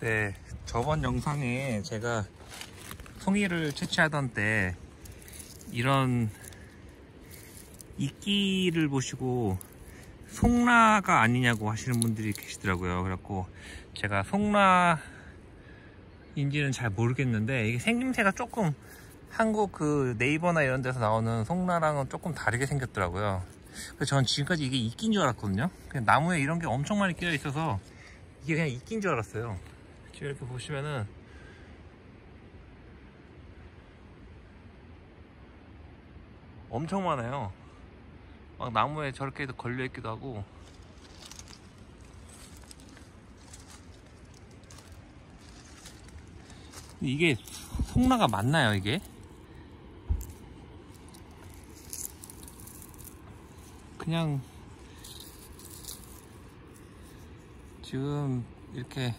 네, 저번 영상에 제가 송이를 채취하던 때 이런 이끼를 보시고 송라가 아니냐고 하시는 분들이 계시더라고요. 그래갖고 제가 송라인지는 잘 모르겠는데, 이게 생김새가 조금 한국 그 네이버나 이런 데서 나오는 송라랑은 조금 다르게 생겼더라고요. 그래서 저는 지금까지 이게 이끼인 줄 알았거든요. 그냥 나무에 이런 게 엄청 많이 끼어 있어서 이게 그냥 이끼인 줄 알았어요. 지금 이렇게 보시면은 엄청 많아요. 막 나무에 저렇게 걸려있기도 하고. 이게 송라가 맞나요, 이게? 그냥 지금 이렇게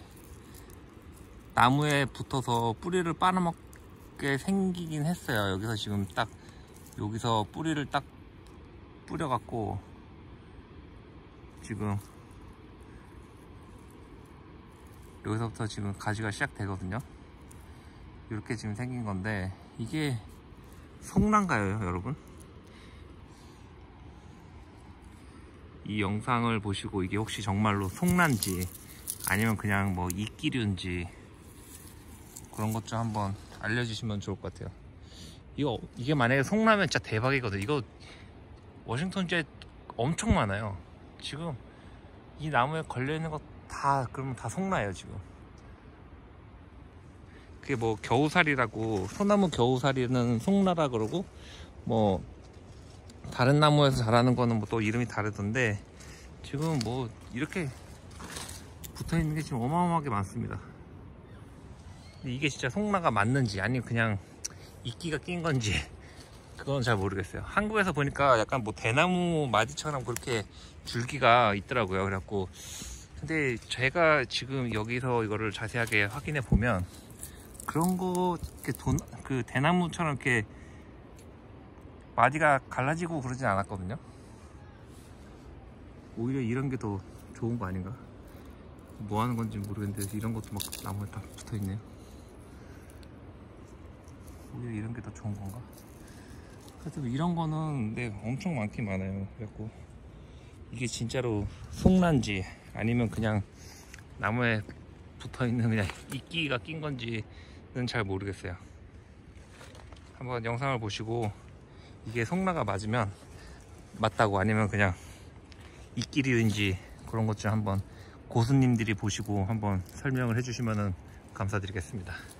나무에 붙어서 뿌리를 빨아먹게 생기긴 했어요. 여기서 지금 딱 여기서 뿌리를 딱 뿌려갖고 지금 여기서부터 지금 가지가 시작되거든요. 이렇게 지금 생긴 건데, 이게 송라인가요, 여러분? 이 영상을 보시고 이게 혹시 정말로 송라인지 아니면 그냥 뭐 이끼류인지 그런 것 좀 한번 알려주시면 좋을 것 같아요. 이게 만약에 송라면 진짜 대박이거든. 이거 워싱턴주에 엄청 많아요. 지금 이 나무에 걸려있는 거 다, 그러면 다 송라예요, 지금. 그게 뭐 겨우살이라고, 소나무 겨우살이는 송라라 그러고, 뭐 다른 나무에서 자라는 거는 뭐 또 이름이 다르던데, 지금 뭐 이렇게 붙어있는 게 지금 어마어마하게 많습니다. 근데 이게 진짜 송라가 맞는지 아니면 그냥 이끼가 낀 건지 그건 잘 모르겠어요. 한국에서 보니까 약간 뭐 대나무 마디처럼 그렇게 줄기가 있더라고요. 그래갖고, 근데 제가 지금 여기서 이거를 자세하게 확인해 보면 그런 거, 이렇게 그 대나무처럼 이렇게 마디가 갈라지고 그러진 않았거든요. 오히려 이런 게 더 좋은 거 아닌가? 뭐 하는 건지 모르겠는데 이런 것도 막 나무에 다 붙어 있네요. 오히려 이런 게 더 좋은 건가? 하여튼 이런 거는 네, 엄청 많긴 많아요. 그래갖고 이게 진짜로 송라인지 아니면 그냥 나무에 붙어있는 그냥 이끼가 낀 건지는 잘 모르겠어요. 한번 영상을 보시고 이게 송라가 맞으면 맞다고, 아니면 그냥 이끼류인지 그런 것 좀 한번 고수님들이 보시고 한번 설명을 해주시면 감사드리겠습니다.